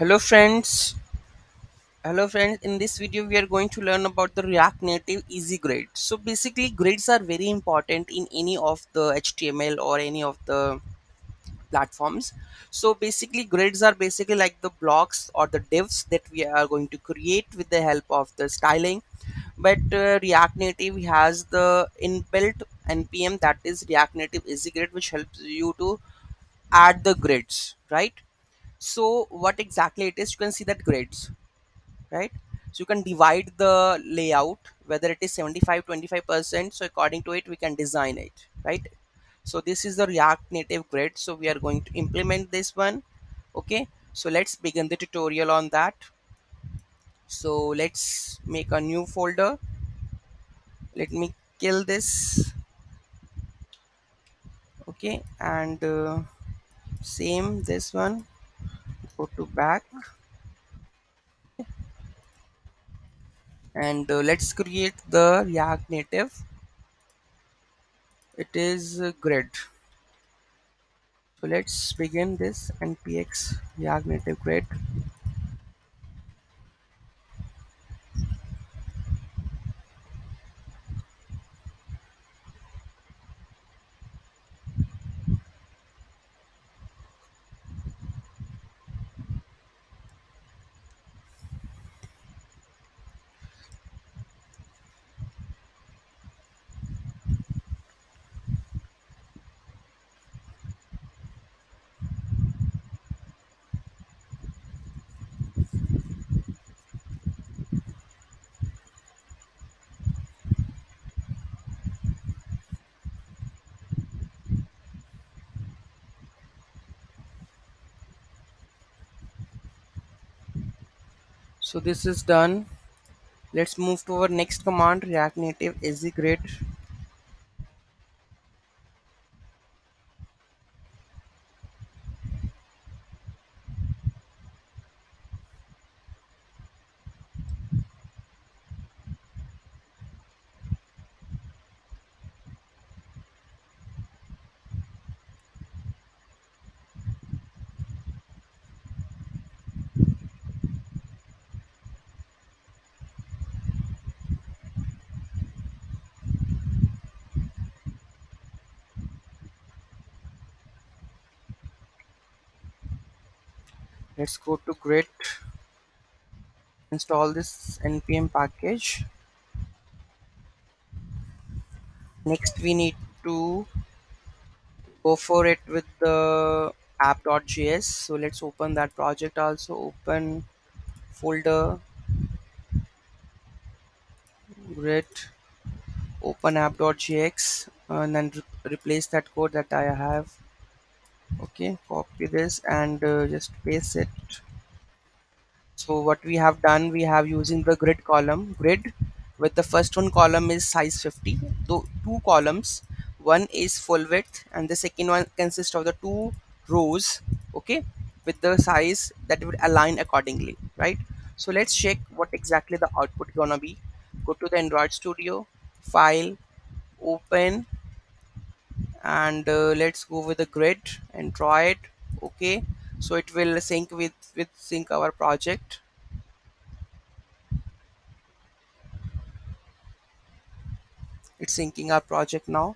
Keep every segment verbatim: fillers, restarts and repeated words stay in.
Hello friends, hello friends, in this video we are going to learn about the React Native easy grid. So basically grids are very important in any of the H T M L or any of the platforms. So basically grids are basically like the blocks or the divs that we are going to create with the help of the styling. But uh, React Native has the inbuilt N P M, that is React Native easy grid, which helps you to add the grids, right? So what exactly it is, you can see that grids, right? So you can divide the layout, whether it is seventy-five, twenty-five percent. So according to it, we can design it, right? So this is the React Native grid. So we are going to implement this one. Okay. So let's begin the tutorial on that. So let's make a new folder. Let me kill this. Okay. And uh, same this one. Go to back and uh, let's create the React Native. It is a grid. So let's begin this npx React Native grid. So this is done. Let's move to our next command, React Native easy grid. Let's go to grid, install this N P M package. Next, we need to go for it with the app dot J S. So let's open that project also, open folder, grid, open app dot J S and then re replace that code that I have. Okay, copy this and uh, just paste it. So what we have done, we have using the grid column, grid with the first one column is size fifty, so two columns, one is full width and the second one consists of the two rows, okay, with the size that would align accordingly, right? So let's check what exactly the output gonna be. Go to the Android Studio, file, open, and uh, let's go with the grid and try it. Okay, so it will sync with with sync our project. It's syncing our project now.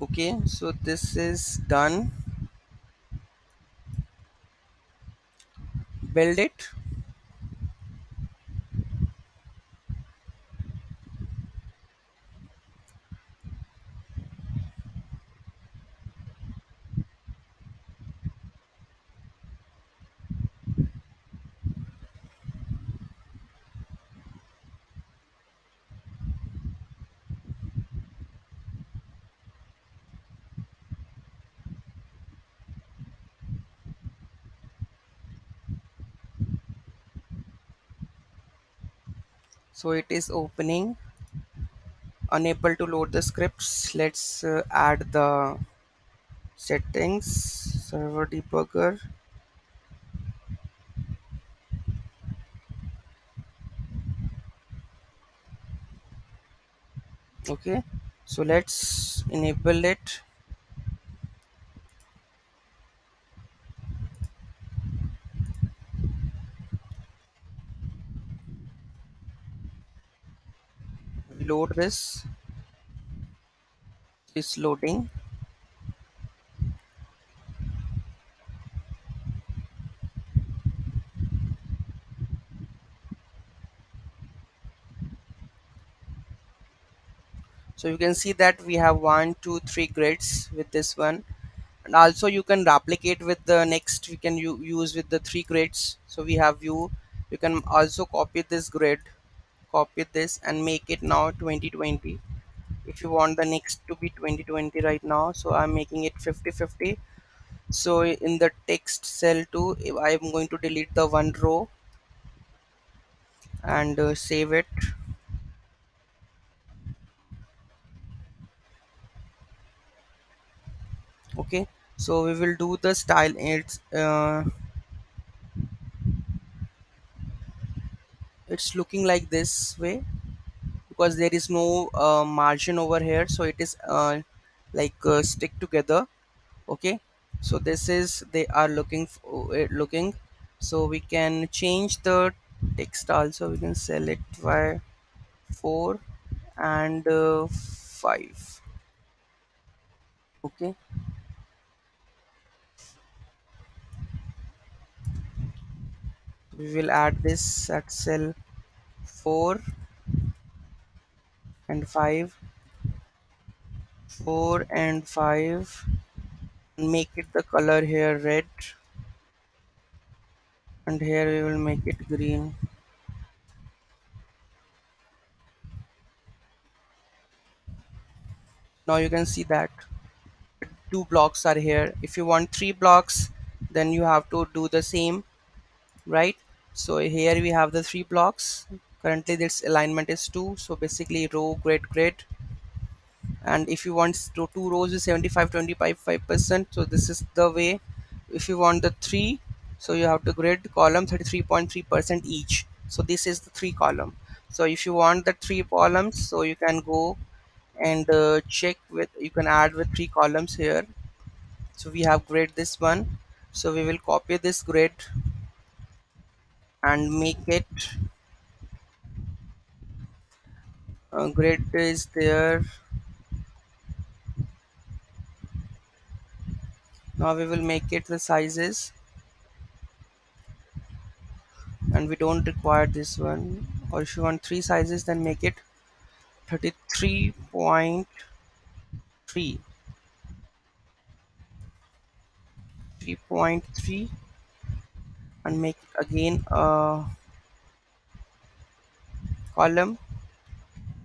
Okay, so this is done. Build it. So it is opening, unable to load the scripts. Let's uh, add the settings. server debugger. Okay, so let's enable it. Load this. It's loading. So you can see that we have one, two, three grids with this one, and also you can replicate with the next. We can use with the three grids. So we have view. You can also copy this grid, copy this and make it now twenty twenty. If you want the next to be twenty twenty right now, so I'm making it fifty fifty. So in the text cell two, I'm going to delete the one row and uh, save it. Okay, so we will do the style. It's uh, it's looking like this way because there is no uh, margin over here, so it is uh, like uh, stick together. Okay, so this is they are looking for it looking. So we can change the text also. We can select by four and uh, five. Okay. We will add this at cell four and five, four and five, and make it the color here red, and here we will make it green. Now you can see that two blocks are here. If you want three blocks, then you have to do the same, right? So here we have the three blocks. Currently this alignment is two, so basically row, grid, grid. And if you want two, two rows is seventy-five, twenty-five, five percent, so this is the way. If you want the three, so you have to grid, column, thirty-three point three percent each. So this is the three column. So if you want the three columns, so you can go and uh, check with, you can add with three columns here. So we have grid this one. So we will copy this grid and make it uh, grid is there. Now we will make it the sizes, and we don't require this one. Or if you want three sizes, then make it thirty-three point three, three point three, and make again a column,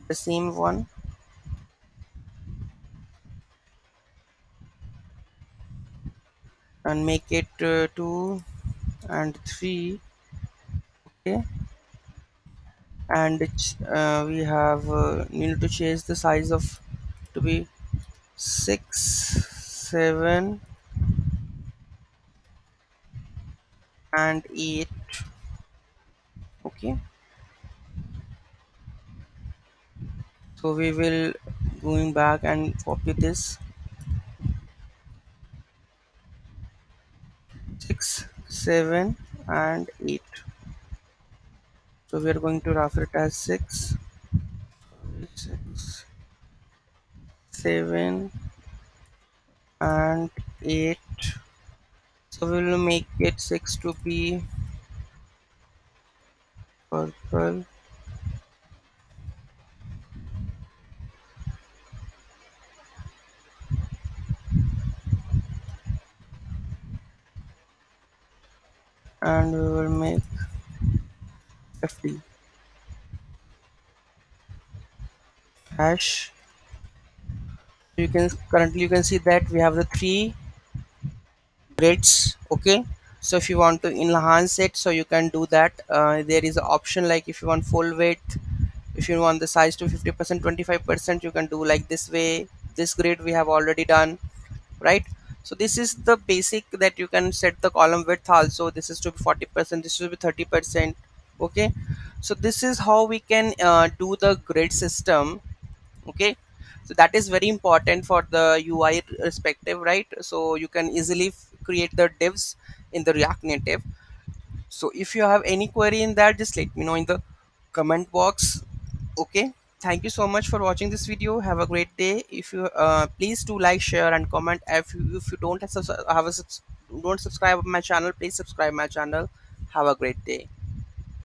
the same one. And make it uh, two and three. Okay. And uh, we have uh, need to change the size of to be six, seven. And eight. Okay, so we will going back and copy this six, seven and eight. So we are going to refer it as six, seven and eight. So we will make it six to be purple and we will make F D hash. You can currently you can see that we have the three grids. Okay, so if you want to enhance it, so you can do that. Uh, there is an option like if you want full width, if you want the size to fifty percent, twenty-five percent, you can do like this way. This grid we have already done, right? So this is the basic that you can set the column width also. This is to be forty percent, this should be thirty percent. Okay, so this is how we can uh, do the grid system. Okay, so that is very important for the U I perspective, right? So you can easily create the divs in the React Native. So if you have any query in that, just let me know in the comment box. Okay, thank you so much for watching this video. Have a great day. If you uh, please do like, share and comment. If you, if you don't have, have a, don't subscribe my channel, please subscribe my channel. Have a great day.